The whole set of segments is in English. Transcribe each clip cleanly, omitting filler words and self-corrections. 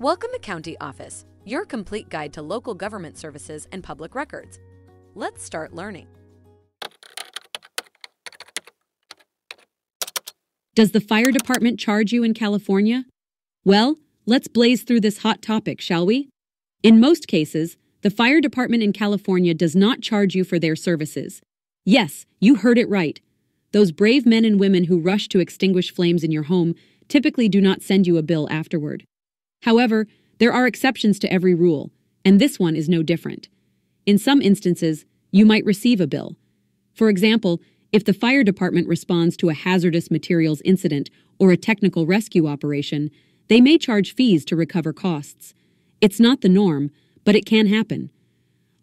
Welcome to County Office, your complete guide to local government services and public records. Let's start learning. Does the fire department charge you in California? Well, let's blaze through this hot topic, shall we? In most cases, the fire department in California does not charge you for their services. Yes, you heard it right. Those brave men and women who rush to extinguish flames in your home typically do not send you a bill afterward. However, there are exceptions to every rule, and this one is no different. In some instances, you might receive a bill. For example, if the fire department responds to a hazardous materials incident or a technical rescue operation, they may charge fees to recover costs. It's not the norm, but it can happen.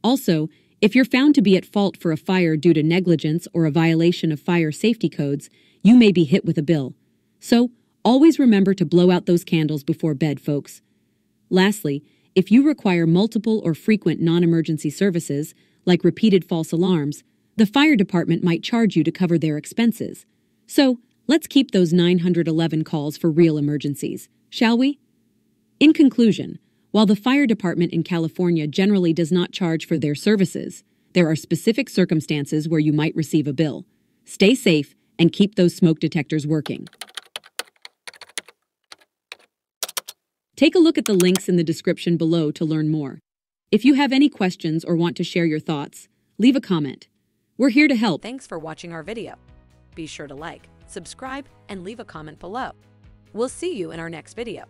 Also, if you're found to be at fault for a fire due to negligence or a violation of fire safety codes, you may be hit with a bill. So, always remember to blow out those candles before bed, folks. Lastly, if you require multiple or frequent non-emergency services, like repeated false alarms, the fire department might charge you to cover their expenses. So, let's keep those 911 calls for real emergencies, shall we? In conclusion, while the fire department in California generally does not charge for their services, there are specific circumstances where you might receive a bill. Stay safe and keep those smoke detectors working. Take a look at the links in the description below to learn more. If you have any questions or want to share your thoughts, leave a comment. We're here to help. Thanks for watching our video. Be sure to like, subscribe, and leave a comment below. We'll see you in our next video.